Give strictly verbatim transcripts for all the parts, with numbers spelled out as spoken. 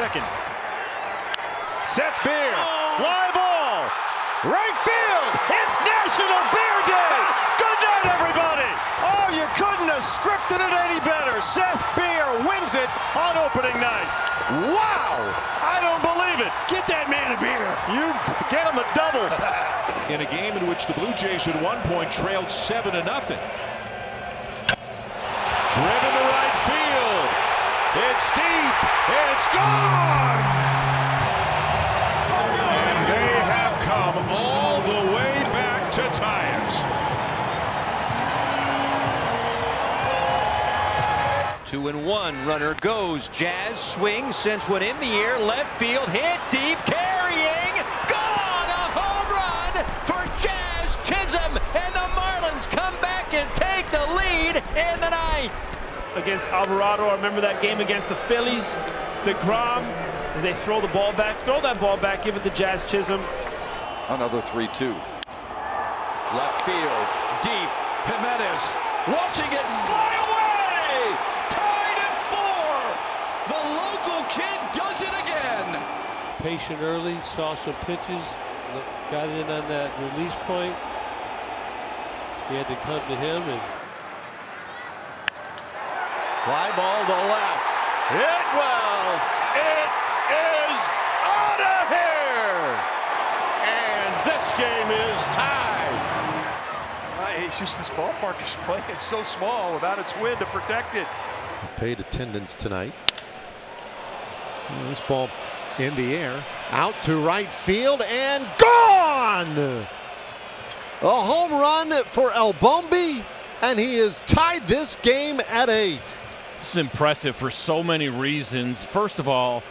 second. Seth Beer, fly ball, right field. It's National Beer Day. Good night, everybody. Oh, you couldn't have scripted it any better. Seth Beer wins it on opening night. Wow, I don't believe it. Get that man a beer. You get him a double. In a game in which the Blue Jays at one point trailed seven to nothing. Driven to right field. It's deep. It's gone. All the way back to tie it. Two and one, runner goes. Jazz swings, sends one in the air, left field, hit deep, carrying, gone! A home run for Jazz Chisholm, and the Marlins come back and take the lead in the ninth. Against Alvarado, I remember that game against the Phillies. DeGrom, as they throw the ball back, throw that ball back, give it to Jazz Chisholm. Another three two. Left field, deep. Jimenez watching it fly away! Tied at four! The local kid does it again! Patient early, saw some pitches, got in on that release point. He had to come to him and... Fly ball to left. Hit well! It is out of here! This game is tied. Uh, it's just this ballpark is playing. It's so small without its wind to protect it. Paid attendance tonight. This ball in the air, out to right field, and gone. A home run for El Bombi, and he has tied this game at eight. It's impressive for so many reasons. First of all,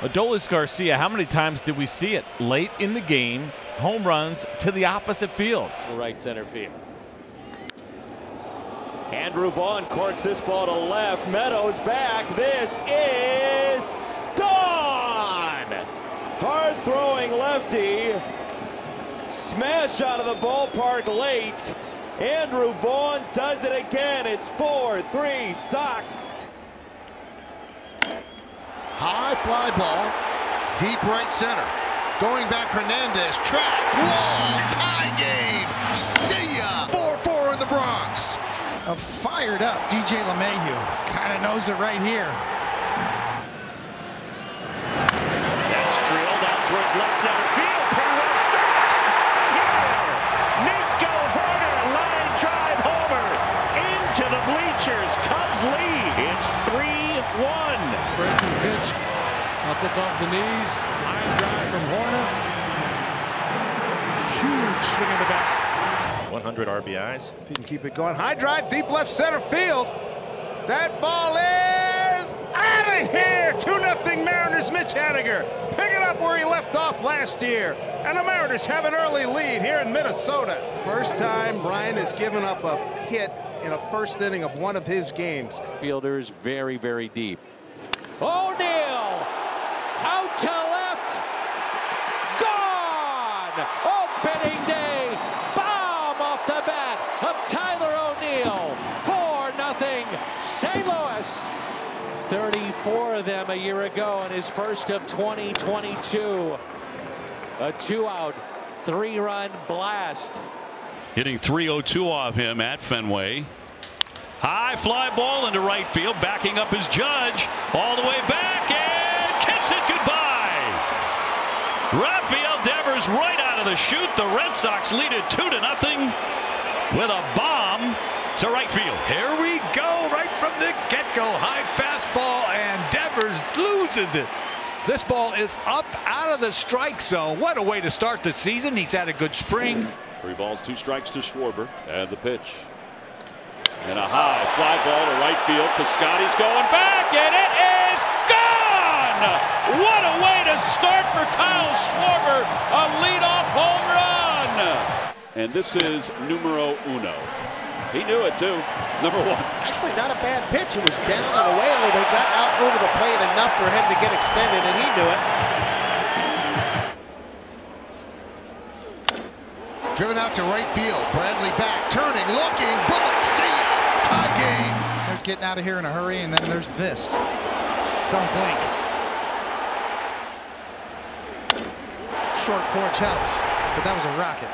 Adolis Garcia, how many times did we see it late in the game? Home runs to the opposite field. Right center field. Andrew Vaughn corks this ball to left. Meadows back. This is gone. Hard throwing lefty. Smash out of the ballpark late. Andrew Vaughn does it again. It's four three Sox. High fly ball, deep right center. Going back, Hernandez, track, wall, tie game. See ya! four four in the Bronx. A fired up D J LeMahieu. Kind of knows it right here. That's drilled out towards left center field. Perez straight up. Yeah! Nico Horner, line drive homer. Into the bleachers. Cubs lead. It's three one. Breaking pitch. Up above the knees, line drive from Horner. Huge swing in the back. one hundred R B Is. If he can keep it going. High drive, deep left center field. That ball is out of here. two nothing Mariners. Mitch Haniger picking up where he left off last year. And the Mariners have an early lead here in Minnesota. First time Brian has given up a hit in a first inning of one of his games. Fielders very, very deep. O'Neill. Out to left. Gone! Opening day. Bomb off the bat of Tyler O'Neill. four nothing Saint Louis. thirty-four of them a year ago in his first of twenty twenty-two. A two-out, three-run blast. Hitting three oh two off him at Fenway. High fly ball into right field. Backing up is Judge. All the way back and kiss it goodbye. Rafael Devers right out of the chute. The Red Sox lead it two to nothing with a bomb to right field. Here we go, right from the get-go. High fastball, and Devers loses it. This ball is up out of the strike zone. What a way to start the season. He's had a good spring. Three balls, two strikes to Schwarber, and the pitch. And a high fly ball to right field. Piscotty's going back, and it is gone. What a way to start for Kyle Schwarber, a leadoff home run. And this is numero uno. He knew it, too. Number one. Actually, not a bad pitch. It was down and away a little bit. Got out over the plate enough for him to get extended, and he knew it. Driven out to right field. Bradley back, turning, looking, bullet, see ya. Tie game. There's getting out of here in a hurry, and then there's this. Don't blink. short porch house, but that was a rocket.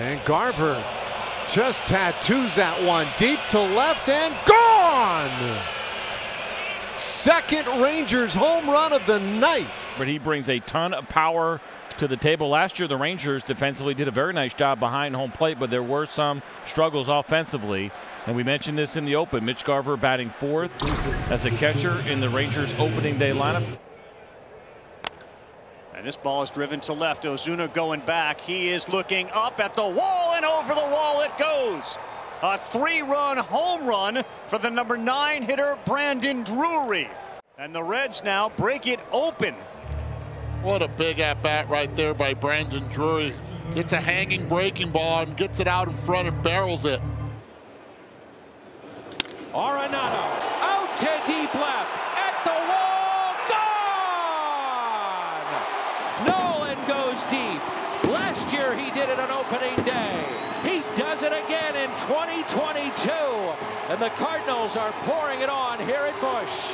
And Garver just tattoos that one deep to left and gone. Second Rangers home run of the night. But he brings a ton of power to the table. Last year the Rangers defensively did a very nice job behind home plate, but there were some struggles offensively. And we mentioned this in the open. Mitch Garver batting fourth as a catcher in the Rangers opening day lineup. And this ball is driven to left. Ozuna going back. He is looking up at the wall, and over the wall it goes. A three-run home run for the number nine hitter, Brandon Drury. And the Reds now break it open. What a big at-bat right there by Brandon Drury. Gets a hanging breaking ball and gets it out in front and barrels it. Arenado out to deep left. At the wall. Gone! Nolan goes deep. Last year he did it on opening day. He does it again in twenty twenty-two. And the Cardinals are pouring it on here at Busch.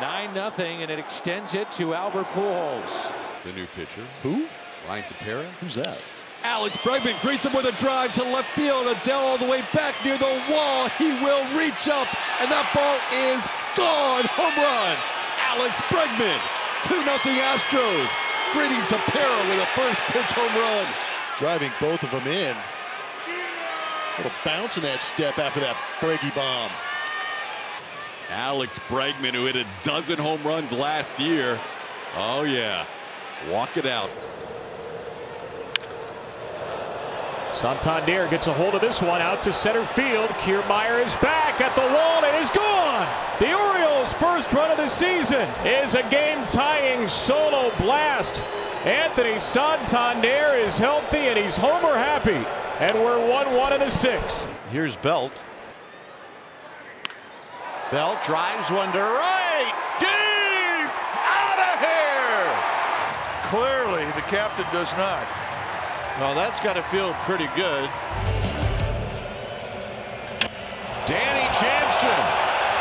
nine nothing, and it extends it to Albert Pujols. The new pitcher. Who? Ryan Tepera. Who's that? Alex Bregman greets him with a drive to left field. Adele all the way back near the wall. He will reach up, and that ball is gone. Home run. Alex Bregman. two nothing Astros. Greeting Tepera with a first pitch home run. Driving both of them in. A little bounce in that step after that Breggy bomb. Alex Bregman, who hit a dozen home runs last year. Oh, yeah. Walk it out. Santander gets a hold of this one out to center field. Kiermaier is back at the wall and is gone. The Orioles' first run of the season is a game-tying solo blast. Anthony Santander is healthy and he's homer happy. And we're one one in the sixth. Here's Belt. Belt drives one to right. Deep! Out of here! Clearly, the captain does not. Well, that's got to feel pretty good. Danny Jansen.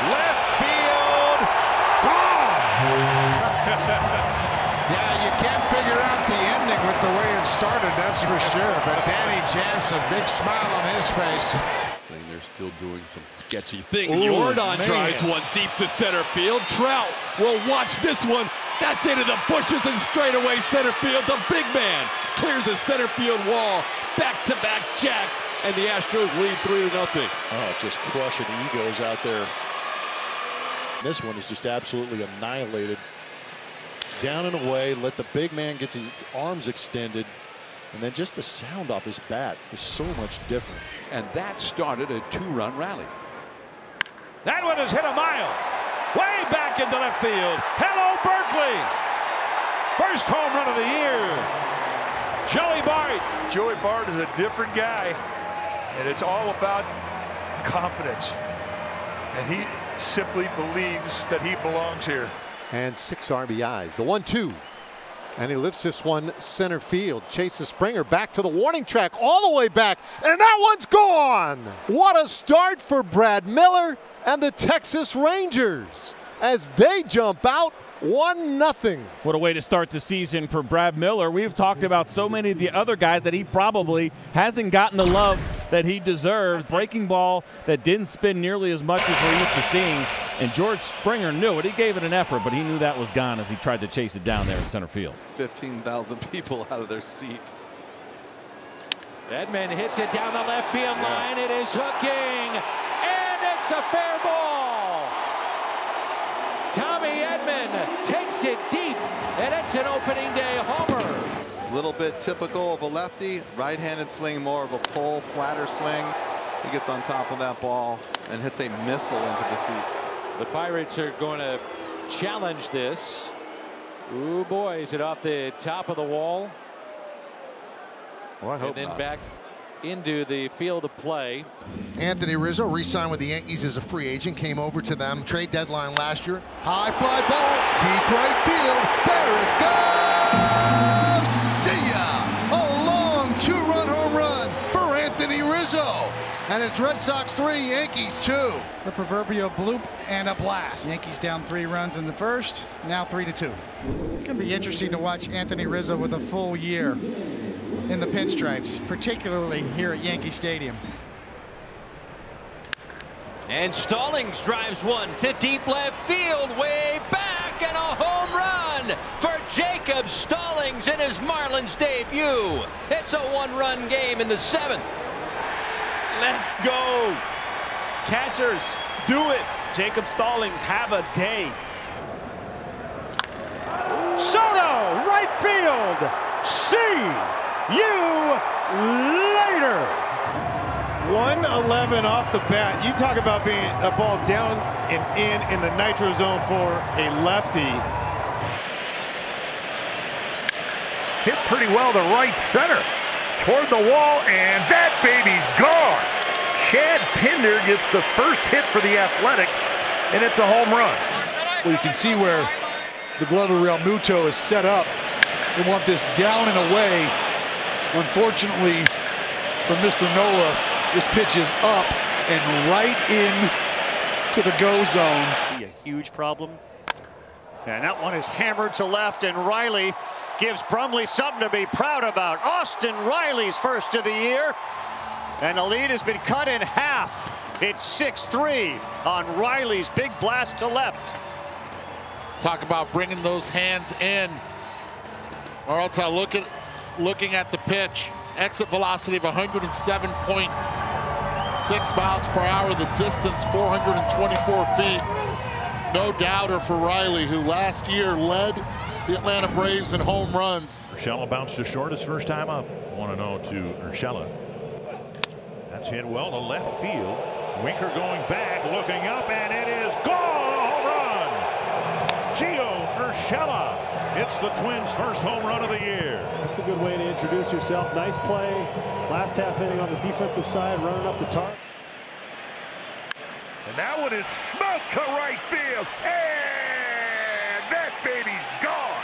Left field. Gone! Yeah, you can't figure out the ending with the way it started, that's for sure. But Danny Jansen, big smile on his face. They're still doing some sketchy things. Ooh, Yordan man. Drives one deep to center field. Trout will watch this one. That's into the bushes and straight away center field. The big man clears the center field wall. Back-to-back jacks, and the Astros lead three to nothing. Oh, just crushing egos out there. This one is just absolutely annihilated. Down and away. Let the big man get his arms extended. And then just the sound off his bat is so much different. And that started a two-run rally. That one has hit a mile. Way back into left field. Hello, Berkeley. First home run of the year. Joey Bart. Joey Bart is a different guy. And it's all about confidence. And he simply believes that he belongs here. And six R B Is. The one two. And he lifts this one center field. Chases Springer back to the warning track, all the way back, and that one's gone. What a start for Brad Miller and the Texas Rangers as they jump out one nothing. What a way to start the season for Brad Miller. We've talked about so many of the other guys that he probably hasn't gotten the love that he deserves. Breaking ball that didn't spin nearly as much as we're used to seeing. And George Springer knew it. He gave it an effort, but he knew that was gone as he tried to chase it down there in center field. fifteen thousand people out of their seat. Edman hits it down the left field line. Yes. It is hooking, and it's a fair ball. Tommy Edman takes it deep, and it's an opening day homer. A little bit typical of a lefty. Right-handed swing, more of a pull, flatter swing. He gets on top of that ball and hits a missile into the seats. The Pirates are going to challenge this. Ooh, boy, is it off the top of the wall? Well, I hope not. And then back into the field of play. Anthony Rizzo re-signed with the Yankees as a free agent. Came over to them trade deadline last year. High fly ball, deep right field. There it goes. See ya! A long two-run home run for Anthony Rizzo. And it's Red Sox three, Yankees two. The proverbial bloop and a blast. Yankees down three runs in the first, now three to two. It's going to be interesting to watch Anthony Rizzo with a full year in the pinstripes, particularly here at Yankee Stadium. And Stallings drives one to deep left field, way back, and a home run for Jacob Stallings in his Marlins debut. It's a one-run game in the seventh. Let's go. Catchers, do it. Jacob Stallings, have a day. Soto, right field. See you later. one eleven off the bat. You talk about being a ball down and in in the nitro zone for a lefty. Hit pretty well to right center toward the wall, and that baby's gone. Chad Pinder gets the first hit for the Athletics, and it's a home run. Well, you can see where the Glover Real Muto is set up. They want this down and away. Unfortunately for Mister Nola, this pitch is up and right in to the go zone. Be a huge problem. And that one is hammered to left, and Riley gives Brumley something to be proud about. Austin Riley's first of the year. And the lead has been cut in half. It's six three on Riley's big blast to left. Talk about bringing those hands in. Peralta look at, looking at the pitch. Exit velocity of one oh seven point six miles per hour, the distance four hundred twenty-four feet. No doubter for Riley, who last year led the Atlanta Braves in home runs. Urshela bounced to short his first time up. one oh to Urshela. That's hit well to left field. Winker going back, looking up, and it is gone. A home run. Gio Urshela. It's the Twins' first home run of the year. That's a good way to introduce yourself. Nice play. Last half inning on the defensive side, running up the target. And that one is smoked to right field. And that baby's gone.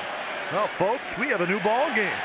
Well, folks, we have a new ball game.